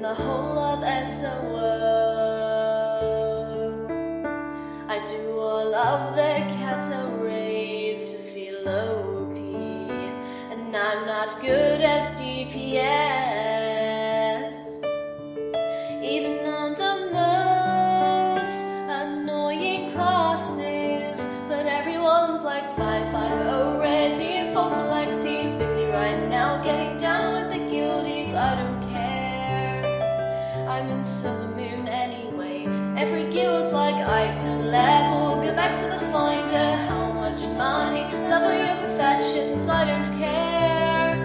in the whole of SOO. I do all of the Cata raids to feel OP, and I'm not good as DPS. Even on the most annoying classes, but everyone's like 550 ready for flexies, busy right now getting down with the guildies. I don't care, I'm in Silvermoon anyway. Every guild's like item level, go back to the finder. How much money, level your professions, I don't care.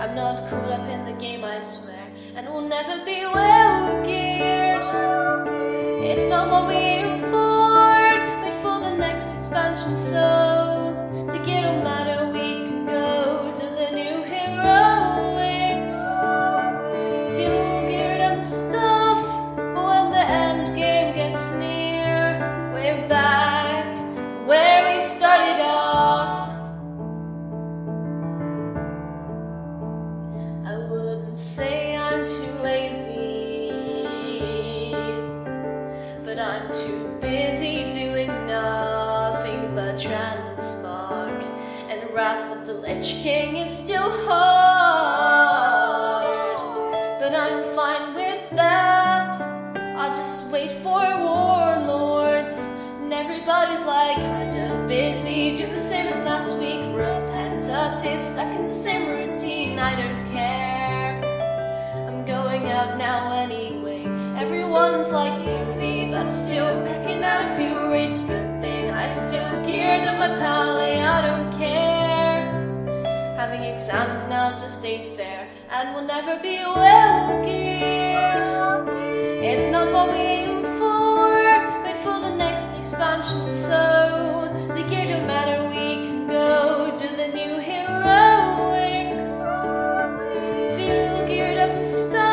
I'm not caught up in the game, I swear, and we'll never be well geared. It's not what we aim for, wait for the next expansion, so the gear don't matter. Say I'm too lazy, but I'm too busy doing nothing but transmog, and Wrath of the Lich King is still hard, but I'm fine with that. I'll just wait for Warlords, and everybody's like kinda busy, do the same as last week, repetitive, stuck in the same routine. I don't care, out now anyway. Everyone's like uni, but still cracking out a few raids. Good thing I still geared up my Pally. I don't care, having exams now just ain't fair, and we'll never be well geared. It's not what we aim for, wait for the next expansion, so the gear don't matter, we can go do the new heroics, feel geared up and stuff.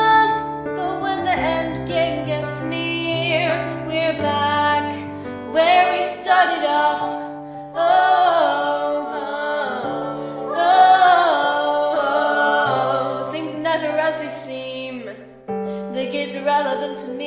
The gates are relevant to me.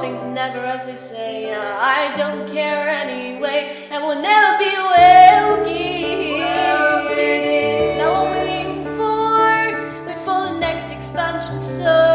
Things never as they say. I don't care anyway, and we'll never be well geared. It's not what we're aiming for, wait for the next expansion, so